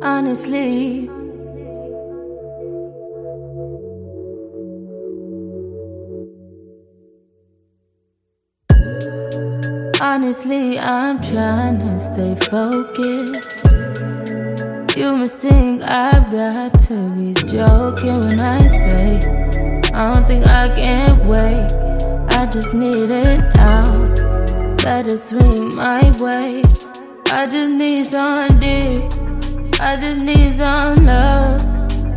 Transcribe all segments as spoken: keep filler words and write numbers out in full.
Honestly, honestly, I'm trying to stay focused. You must think I've got to be joking when I say I don't think I can wait. I just need it now. Better swing my way. I just need some dick. I just need some love.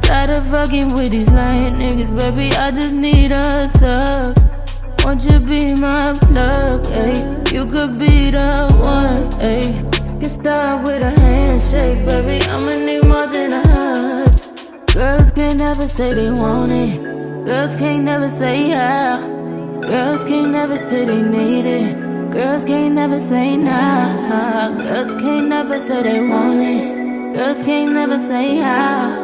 Tired of fucking with these lying niggas, baby. I just need a thug. Won't you be my plug, ayy? You could be the one, ayy. Get started with a handshake, baby. I'ma need more than a hug. Girls can't never say they want it. Girls can't never say yeah. Girls can't never say they need it. Girls can't never say nah. Girls can't never say they want it. Girls can't never say how.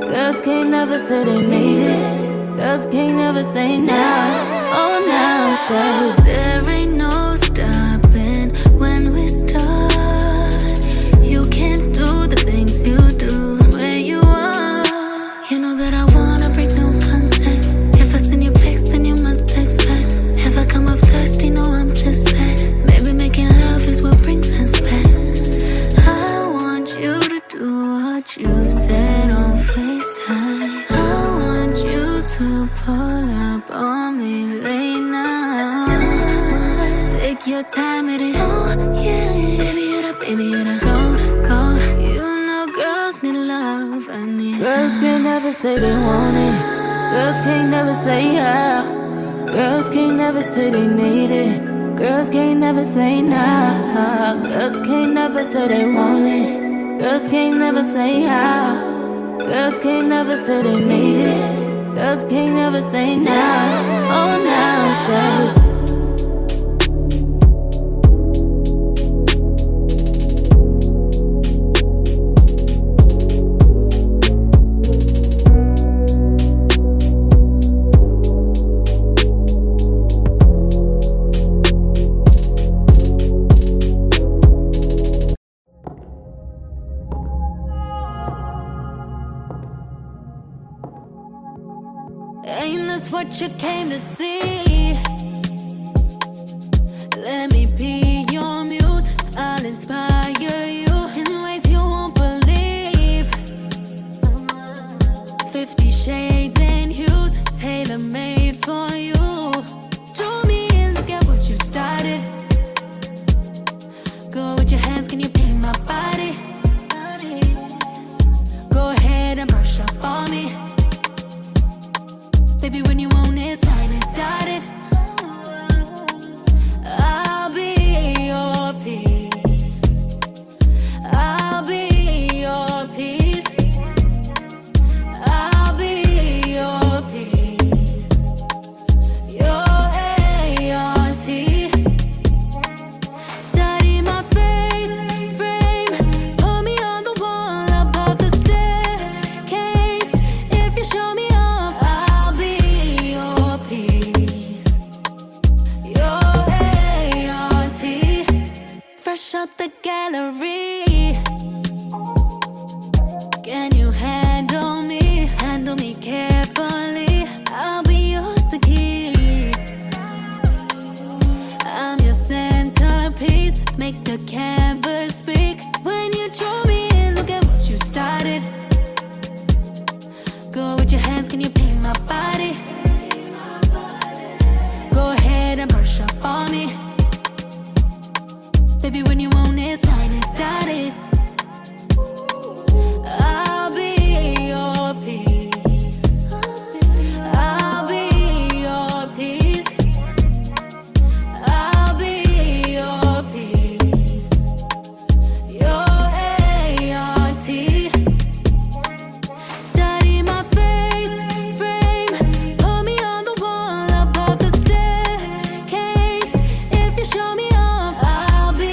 Girls can't never say they need it. Girls can't never say now. Oh, now, baby. There ain't no stopping when we start. You can't do the things you do where you are. You know that I wanna break no contact. If I send you pics, then you must text back. If I come off thirsty, no, I'm just that. Maybe making love is what brings us back. I want you to do what you said on FaceTime. I want you to pull up on me late night. Take your time with it. Oh, yeah. Baby, you're the, baby, you're the gold, gold. You know girls need love. I need girls some. Can never say they want it. Girls can't never say yeah. Girls can't never say they need it. Girls can't never say nah. Girls can't never say they want it. Girls can't never say how. Girls can't never say they need it. Girls can't never say now. Oh, now, baby. What you came to see? Let me be your muse. I'll inspire you in ways you won't believe. Fifty shades and hues, tailor-made for you. Draw me in, look at what you started. Go with your hands, can you paint my body? Go ahead and brush up on me. Baby, when you own it, sign it, dot it. I'll be your peace. I'll be your peace. I'll be your peace. Your A R T. Study my face, frame. Put me on the wall above the staircase. If you show me. Shut the gallery. Can you handle me? Handle me carefully. I'll be yours to keep. I'm your centerpiece. Make the canvas speak. When you draw me in, look at what you started. Go with your hands, can you paint my body? Go ahead and brush up on me. Baby, when you own it, sign it, dot it. I'll be your peace. I'll be your peace. I'll be your peace. Your A R T. Study my face, frame. Put me on the wall above the staircase. If you show me. I'll be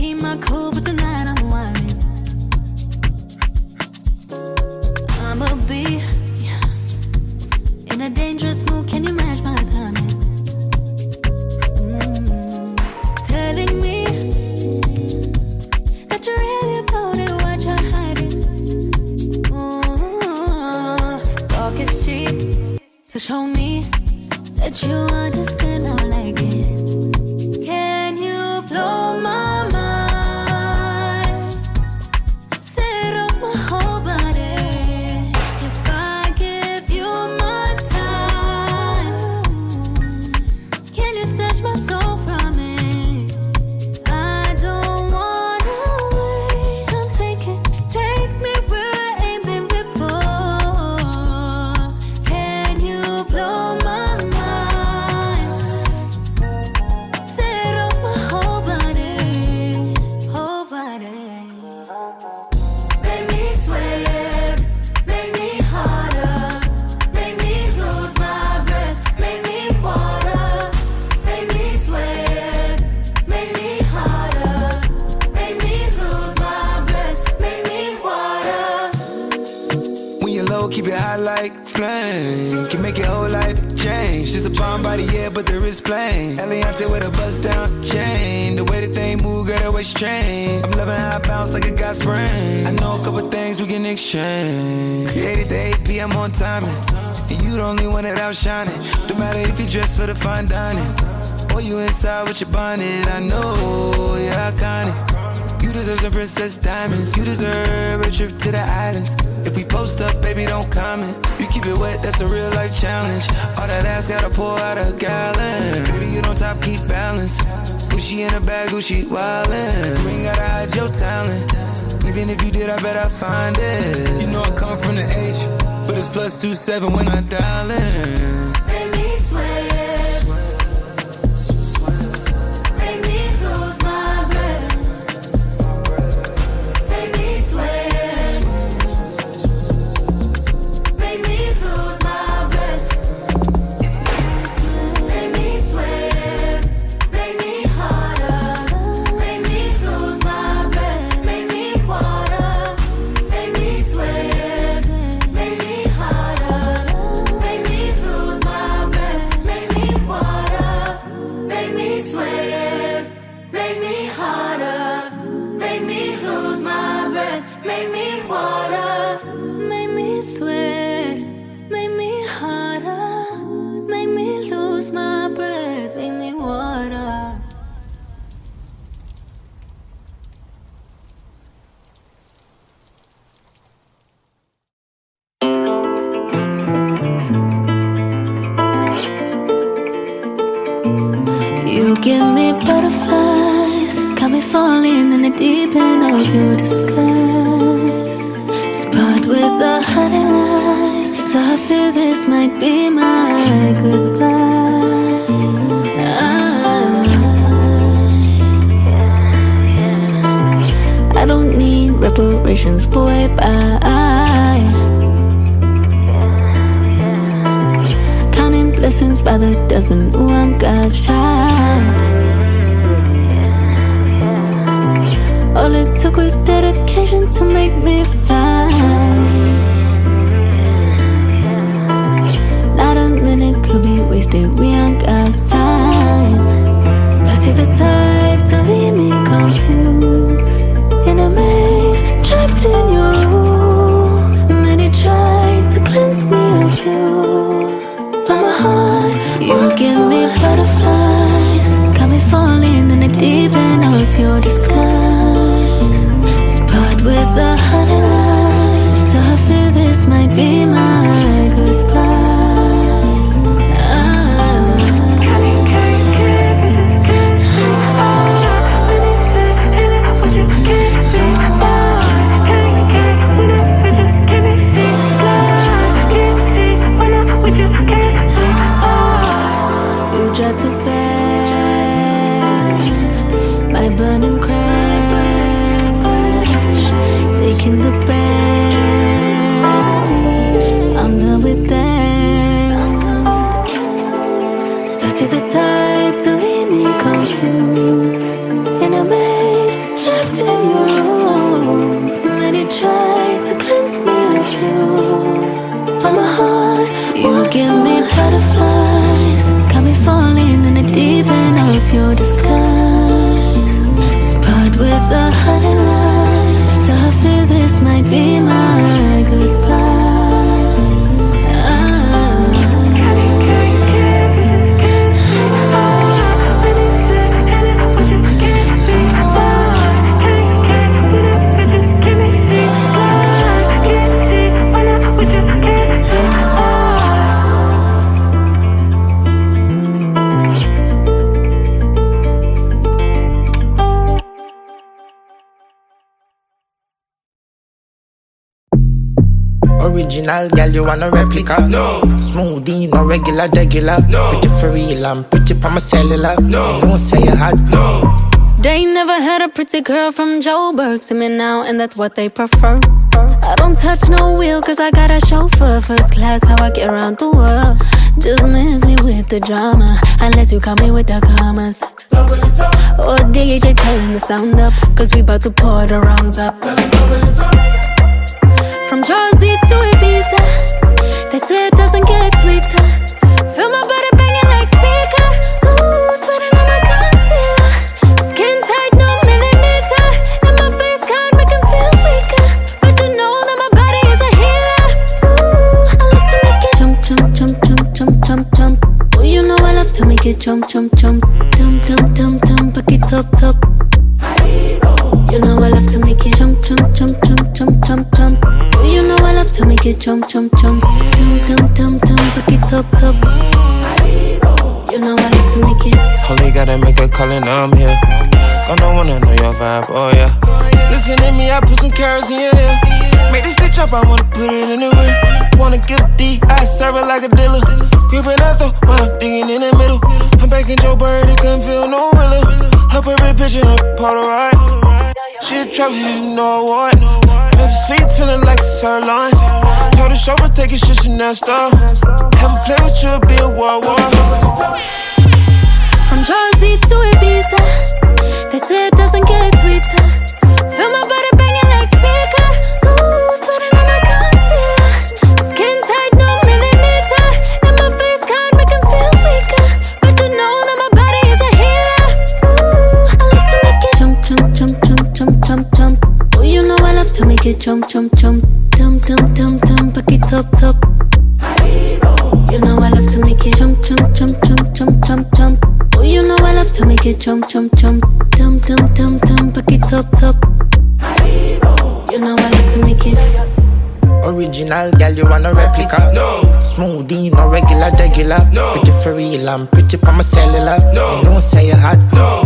keep my cool, but tonight I'm whining. I'm a bee in a dangerous mood. Can you match my timing? Mm. Telling me that you're really about it, what you're hiding. Ooh, talk is cheap, so show me that you understand. I like it. Can you blow my? Can make your whole life change. She's a bomb body, yeah, but there is plane. Eliante with a bust down chain. The way that they move, girl, that waist chain. I'm loving how I bounce like I got sprain. I know a couple things we can exchange. Created the eight p m on timing, and you the only one that outshining. Don't matter if you dress for the fine dining or you inside with your bonnet. I know you're iconic. You deserve some princess diamonds. You deserve a trip to the islands. If we post up, baby, don't comment. You keep it wet, that's a real life challenge. All that ass gotta pour out a gallon. Baby, you don't top, keep balance. Gucci in a bag, Gucci wildin'. You ain't gotta hide your talent. Even if you did, I bet I find it. You know I come from the H, but it's plus two seven when I dial in. left in your arms. Many tried to cleanse me of you, but my heart, you give me butterflies, got me falling in the deep end of your disguise. Sparred with the honey lies, so I feel this might be my goodbye. Original, girl, you want a replica? No. Smoothie, no regular, regular. No. Pretty for real, I'm pretty for my cellular. No. You know, say you hot. No. They never had a pretty girl from Joburg. See me now, and that's what they prefer. I don't touch no wheel, cause I got a chauffeur. First class, how I get around the world. Just miss me with the drama, unless you call me with the commas. Oh, D J, turn the sound up, cause we about to pour the rounds up. From Jersey to Ibiza, they say it doesn't get sweeter. Feel my body banging like speaker. Ooh, sweating on my concealer. Skin tight, no millimeter. And my face can't make him feel weaker. But you know that my body is a healer. Ooh, I love to make it jump, jump, jump, jump, jump, jump, jump. Oh, you know I love to make it jump, jump, jump. Dum, dum, dum, dum, back it up, top. You know I love to make it jump, jump, jump, jump, jump, jump, jump. Oh, you know I love to make it jump, jump, jump. Dum, dum, dum, dum, back it up, top. You know I love to make it. Holy gotta make a call and I'm here. Gonna wanna know your vibe, oh yeah. Listen to me, I put some carrots in your ear. Make this stitch up, I wanna put it in the rim. Wanna give D, I serve it like a dealer. Creeping out though, while I'm digging in the middle. I'm back in Joburg, it can feel no willow. Up every picture, Polaroid. She a trap, you know what? Lips sweet, feeling like sirloin. Told her show, but take it, shit, she now stop. Have a play with you, be a war war. From Jersey to Ibiza, they say it doesn't get sweeter. Feel my body banging like speaker. Ooh, sweating on my concealer. Skin tight, no millimeter. And my face can't make him feel weaker. But you know that my body is a healer. Ooh, I love to make it jump, jump, jump, jump. Jump, jump, jump. Oh, you know I love to make it jump, jump, jump. Dum, dum, dum, dum, back it up, top. You know I love to make it jump, jump, jump, jump, jump, jump, jump. Oh, you know I love to make it jump, jump, jump. Dum, dum, dum, dum, back it up, top. You know I love to make it. Original, girl, you want a replica? No. Smoothie, no regular, regular. No. Pretty for real, I'm pretty for my cellular. No. You know say you hot. No.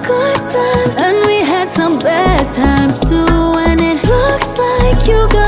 Good times and we had some bad times too, and it looks like you got